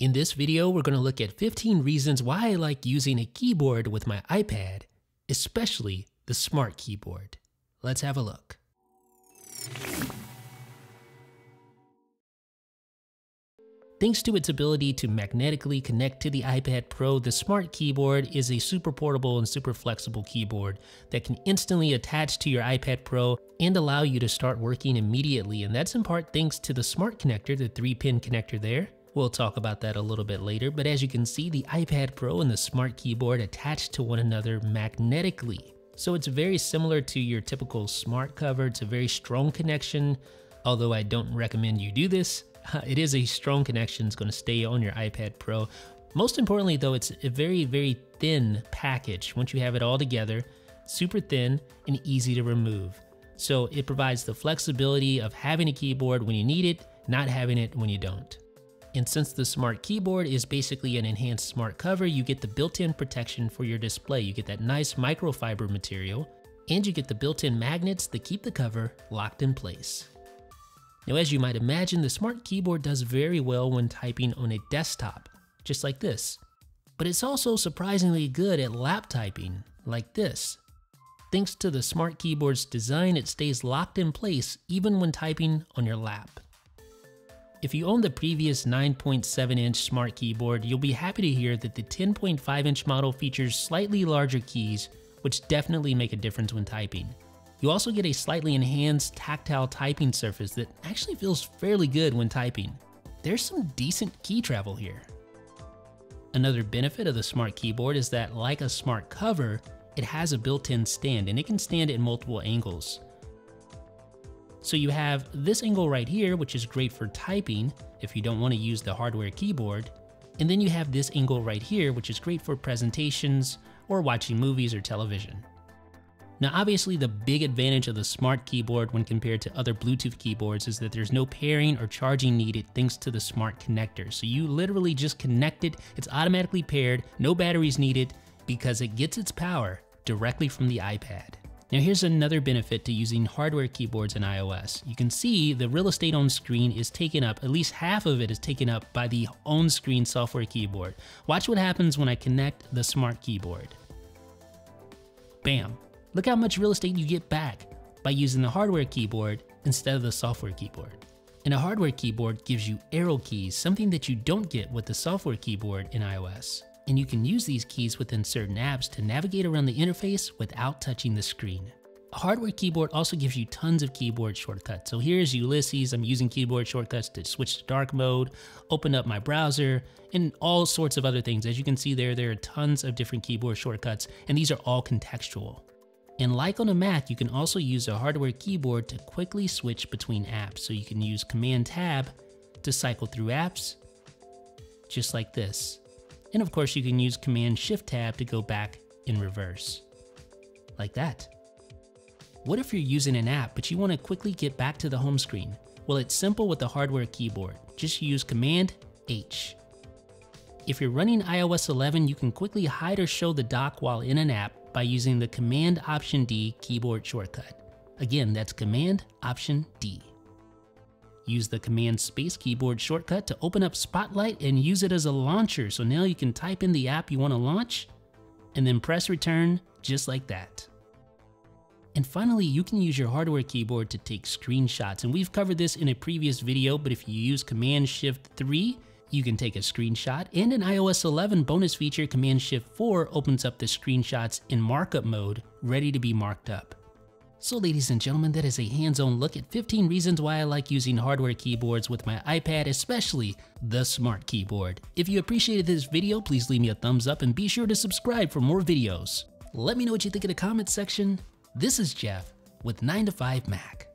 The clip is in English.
In this video, we're going to look at 15 reasons why I like using a keyboard with my iPad, especially the Smart Keyboard. Let's have a look. Thanks to its ability to magnetically connect to the iPad Pro, the Smart Keyboard is a super portable and super flexible keyboard that can instantly attach to your iPad Pro and allow you to start working immediately. And that's in part thanks to the Smart Connector, the 3-pin connector there. We'll talk about that a little bit later, but as you can see, the iPad Pro and the Smart Keyboard attach to one another magnetically. So it's very similar to your typical Smart cover. It's a very strong connection, although I don't recommend you do this. It is a strong connection. It's going to stay on your iPad Pro. Most importantly though, it's a very, very thin package. Once you have it all together, super thin and easy to remove. So it provides the flexibility of having a keyboard when you need it, not having it when you don't. And since the Smart Keyboard is basically an enhanced Smart cover, you get the built-in protection for your display. You get that nice microfiber material, and you get the built-in magnets that keep the cover locked in place. Now, as you might imagine, the Smart Keyboard does very well when typing on a desktop, just like this. But it's also surprisingly good at lap typing, like this. Thanks to the Smart Keyboard's design, it stays locked in place even when typing on your lap. If you own the previous 9.7-inch Smart Keyboard, you'll be happy to hear that the 10.5-inch model features slightly larger keys, which definitely make a difference when typing. You also get a slightly enhanced tactile typing surface that actually feels fairly good when typing. There's some decent key travel here. Another benefit of the Smart Keyboard is that, like a Smart cover, it has a built-in stand, and it can stand at multiple angles. So you have this angle right here, which is great for typing if you don't want to use the hardware keyboard. And then you have this angle right here, which is great for presentations or watching movies or television. Now, obviously the big advantage of the Smart Keyboard when compared to other Bluetooth keyboards is that there's no pairing or charging needed thanks to the Smart Connector. So you literally just connect it, it's automatically paired, no batteries needed, because it gets its power directly from the iPad. Now here's another benefit to using hardware keyboards in iOS. You can see the real estate on screen is taken up, at least half of it is taken up by the on-screen software keyboard. Watch what happens when I connect the Smart Keyboard. Bam! Look how much real estate you get back by using the hardware keyboard instead of the software keyboard. And a hardware keyboard gives you arrow keys, something that you don't get with the software keyboard in iOS. And you can use these keys within certain apps to navigate around the interface without touching the screen. A hardware keyboard also gives you tons of keyboard shortcuts. So here's Ulysses, I'm using keyboard shortcuts to switch to dark mode, open up my browser, and all sorts of other things. As you can see there are tons of different keyboard shortcuts, and these are all contextual. And like on a Mac, you can also use a hardware keyboard to quickly switch between apps. So you can use Command-Tab to cycle through apps, just like this. And of course you can use Command-Shift-Tab to go back in reverse, like that. What if you're using an app but you want to quickly get back to the home screen? Well, it's simple with the hardware keyboard. Just use Command-H. If you're running iOS 11, you can quickly hide or show the dock while in an app by using the Command-Option-D keyboard shortcut. Again, that's Command-Option-D. Use the Command-Space keyboard shortcut to open up Spotlight and use it as a launcher. So now you can type in the app you want to launch and then press return, just like that. And finally, you can use your hardware keyboard to take screenshots. And we've covered this in a previous video, but if you use Command-Shift-3, you can take a screenshot. And an iOS 11 bonus feature, Command-Shift-4, opens up the screenshots in markup mode, ready to be marked up. So ladies and gentlemen, that is a hands-on look at 15 reasons why I like using hardware keyboards with my iPad, especially the Smart Keyboard. If you appreciated this video, please leave me a thumbs up and be sure to subscribe for more videos. Let me know what you think in the comments section. This is Jeff with 9to5Mac.